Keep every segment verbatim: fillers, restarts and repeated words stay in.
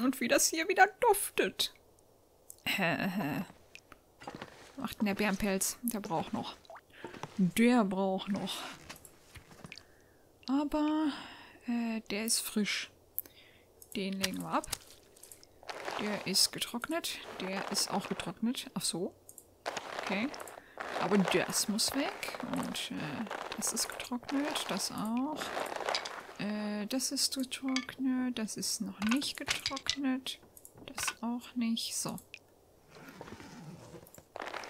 und wie das hier wieder duftet. Ach, der Bärenpelz, der braucht noch. Der braucht noch. Aber äh, der ist frisch. Den legen wir ab. Der ist getrocknet. Der ist auch getrocknet. Ach so. Okay. Aber das muss weg. Und äh, das ist getrocknet. Das auch. Äh, das ist getrocknet. Das ist noch nicht getrocknet. Das auch nicht. So.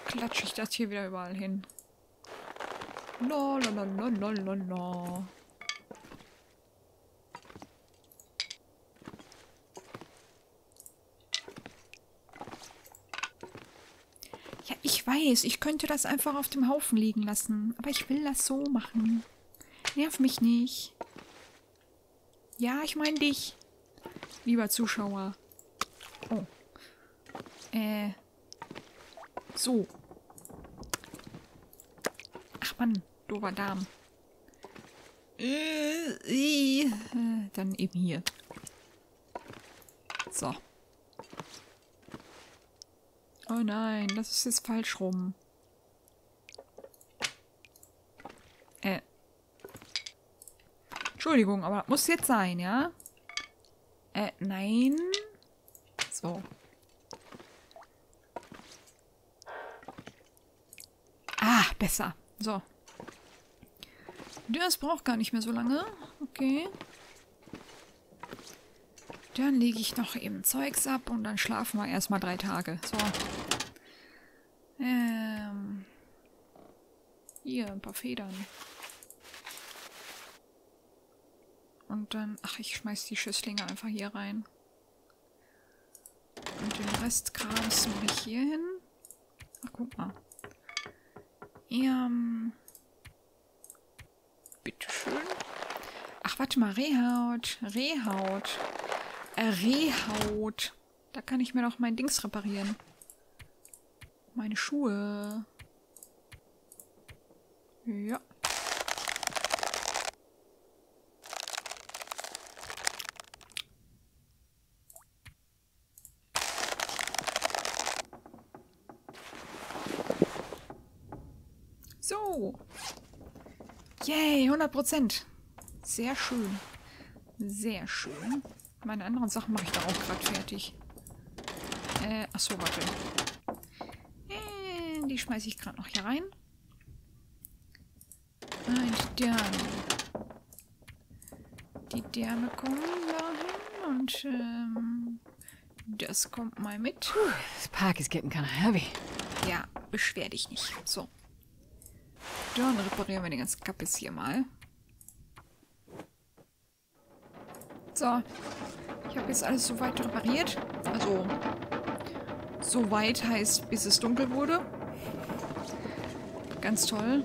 Klatsche ich das hier wieder überall hin. Lololololololol. Ja, ich weiß, ich könnte das einfach auf dem Haufen liegen lassen. Aber ich will das so machen. Nerv mich nicht. Ja, ich meine dich. Lieber Zuschauer. Oh. Äh. So. Ach Mann, doofer Darm. Äh, äh, dann eben hier. So. Oh nein, das ist jetzt falsch rum. Äh. Entschuldigung, aber das muss jetzt sein, ja? Äh, nein. So. Ah, besser. So. Das braucht gar nicht mehr so lange. Okay. Dann lege ich noch eben Zeugs ab und dann schlafen wir erstmal drei Tage. So. Ähm. Hier, ein paar Federn. Und dann... Ach, ich schmeiß die Schüsslinge einfach hier rein. Und den Restkrams mache ich hier hin. Ach, guck mal. Ähm. Bitteschön. Ach, warte mal. Rehhaut. Rehhaut. Äh, Rehhaut. Da kann ich mir doch mein Dings reparieren. Meine Schuhe. Ja. So. Yay, hundert Prozent. Sehr schön. Sehr schön. Meine anderen Sachen mache ich da auch gerade fertig. Äh, achso, warte. Äh, die schmeiße ich gerade noch hier rein. Und dann. Die Därme kommen da hin und ähm, das kommt mal mit. Puh, this pack is getting kind of heavy. Ja, beschwer dich nicht. So. Dann reparieren wir den ganzen Kappes hier mal. So. Ich habe jetzt alles soweit repariert. Also, soweit heißt, bis es dunkel wurde. Ganz toll.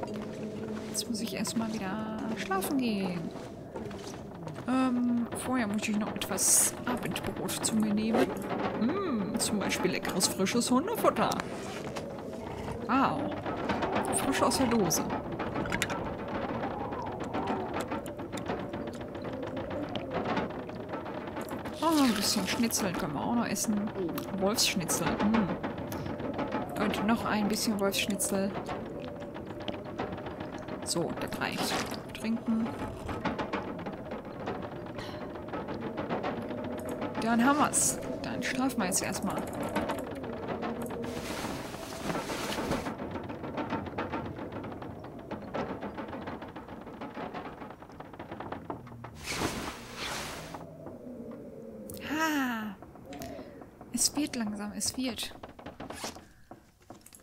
Jetzt muss ich erstmal wieder schlafen gehen. Ähm, vorher muss ich noch etwas Abendbrot zu mir nehmen. Hm, zum Beispiel leckeres, frisches Hundefutter. Wow. Frisch aus der Dose. Oh, ein bisschen Schnitzel können wir auch noch essen. Wolfsschnitzel. Mm. Und noch ein bisschen Wolfsschnitzel. So, das reicht. Trinken. Dann haben wir's. Dann schlafen wir jetzt erstmal. Es wird langsam, es wird.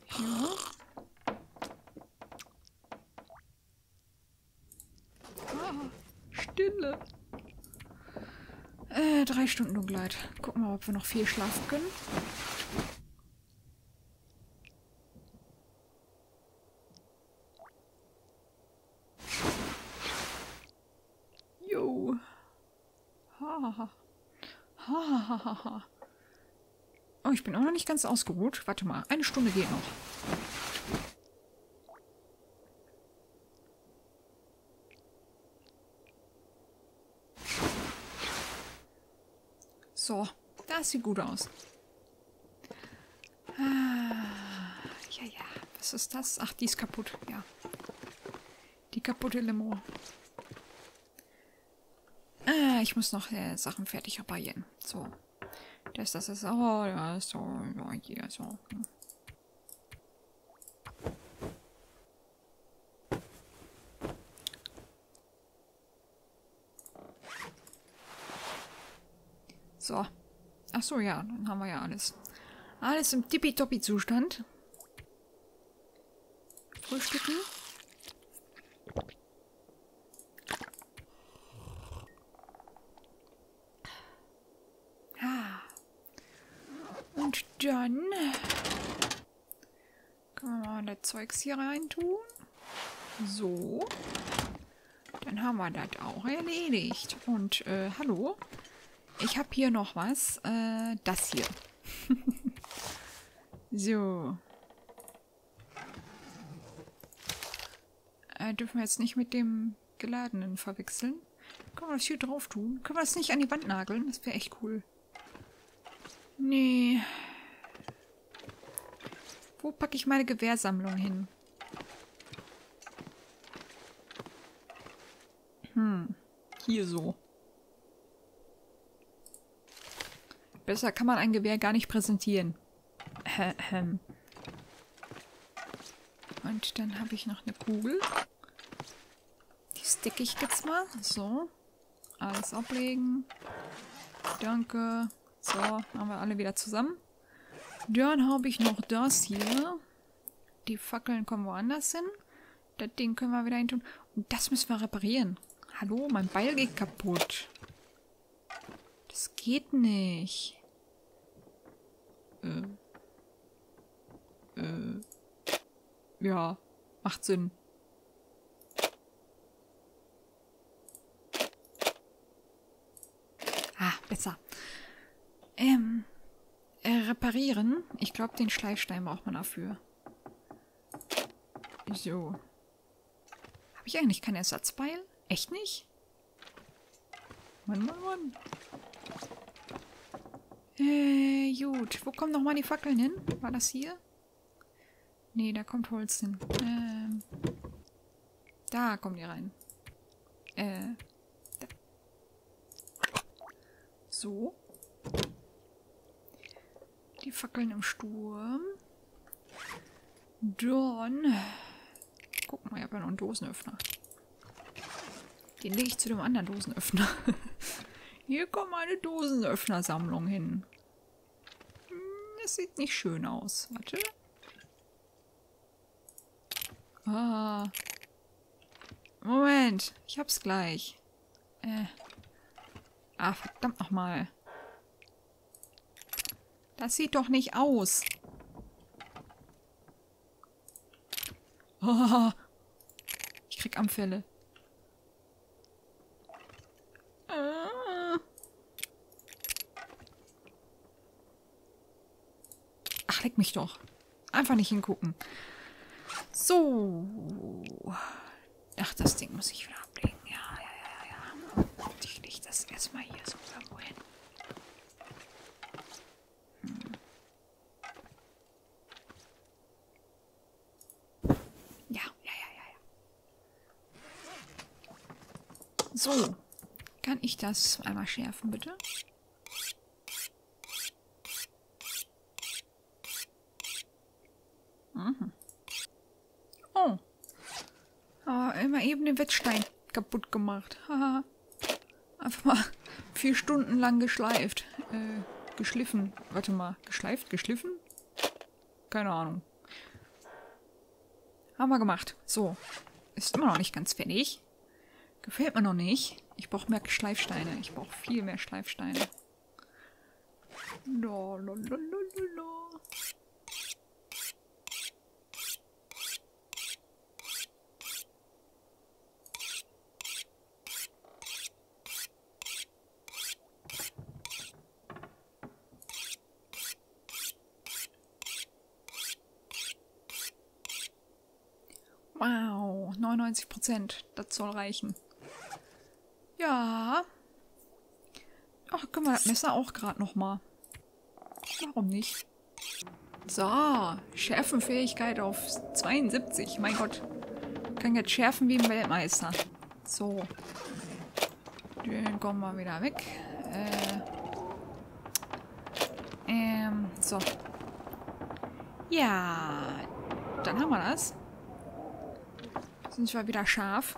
Ja. Ah, Stille. Äh, drei Stunden Dunkelheit. Gucken wir mal, ob wir noch viel schlafen können. Jo. Ha ha ha ha ha. Oh, ich bin auch noch nicht ganz ausgeruht. Warte mal, eine Stunde geht noch. So, da Das sieht gut aus. Ah, ja, ja. Was ist das? Ach, die ist kaputt. Ja. Die kaputte Limo. Ah, ich muss noch äh, Sachen fertig reparieren. So. Das, das ist... Oh, ja, so. Ja, hier, so. So. Ach so, ja, dann haben wir ja alles. Alles im Tippitoppi-Zustand. Frühstücken. Ah. Und dann können wir mal das Zeugs hier rein tun. So. Dann haben wir das auch erledigt. Und, äh, hallo? Ich habe hier noch was. Äh, das hier. So. Äh, dürfen wir jetzt nicht mit dem Geladenen verwechseln. Können wir das hier drauf tun? Können wir das nicht an die Wand nageln? Das wäre echt cool. Nee. Wo packe ich meine Gewehrsammlung hin? Hm. Hier so. Besser kann man ein Gewehr gar nicht präsentieren. Und dann habe ich noch eine Kugel. Die stecke ich jetzt mal. So. Alles ablegen. Danke. So, haben wir alle wieder zusammen. Dann habe ich noch das hier. Die Fackeln kommen woanders hin. Das Ding können wir wieder hin tun. Und das müssen wir reparieren. Hallo, mein Beil geht kaputt. Das geht nicht. Äh. Äh. Ja, macht Sinn. Ah, besser. Ähm, äh, reparieren. Ich glaube, den Schleifstein braucht man dafür. So. Habe ich eigentlich kein Ersatzbeil? Echt nicht? Mann, Mann, Mann. Äh, gut. Wo kommen nochmal die Fackeln hin? War das hier? Nee, da kommt Holz hin. Ähm. Da kommen die rein. Äh. Da. So. Die Fackeln im Sturm. Dann. Guck mal, ich habe ja noch einen Dosenöffner. Den lege ich zu dem anderen Dosenöffner. Hier kommt meine Dosenöffnersammlung hin. Das sieht nicht schön aus. Warte. Ah. Moment. Ich hab's gleich. Äh. Ah, verdammt nochmal. Das sieht doch nicht aus. Oh. Ich krieg Anfälle. Ach, leck mich doch. Einfach nicht hingucken. So. Ach, das Ding muss ich wieder ablegen. Ja, ja, ja, ja. Und ich lege das erstmal hier so irgendwo hin. Hm. Ja, ja, ja, ja, ja. So. Kann ich das einmal schärfen, bitte? Mhm. Oh. Aber immer eben den Wettstein kaputt gemacht. Haha. Einfach mal vier Stunden lang geschleift. Äh, geschliffen. Warte mal. Geschleift? Geschliffen? Keine Ahnung. Haben wir gemacht. So. Ist immer noch nicht ganz fertig. Gefällt mir noch nicht. Ich brauche mehr Schleifsteine. Ich brauche viel mehr Schleifsteine. La, la, la, la, la. Wow, neunundneunzig Prozent. Das soll reichen. Ja. Ach, können wir das Messer auch gerade nochmal. Warum nicht? So, Schärfenfähigkeit auf zweiundsiebzig. Mein Gott. Ich kann jetzt schärfen wie ein Weltmeister. So. Den kommen wir wieder weg. Äh. Ähm, so. Ja. Dann haben wir das. Sind zwar wieder scharf.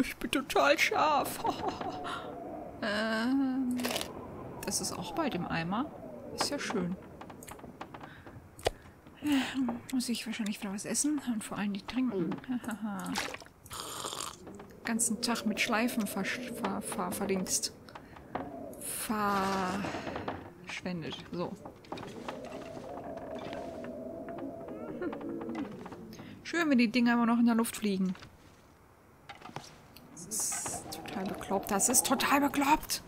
Ich bin total scharf. ähm, das ist auch bald im Eimer. Ist ja schön. Muss ich wahrscheinlich wieder was essen und vor allem die trinken. Ganzen Tag mit Schleifen ver ver ver verdingst. Verschwendet. So. Schön, wenn die Dinger immer noch in der Luft fliegen. Das ist total bekloppt. Das ist total bekloppt!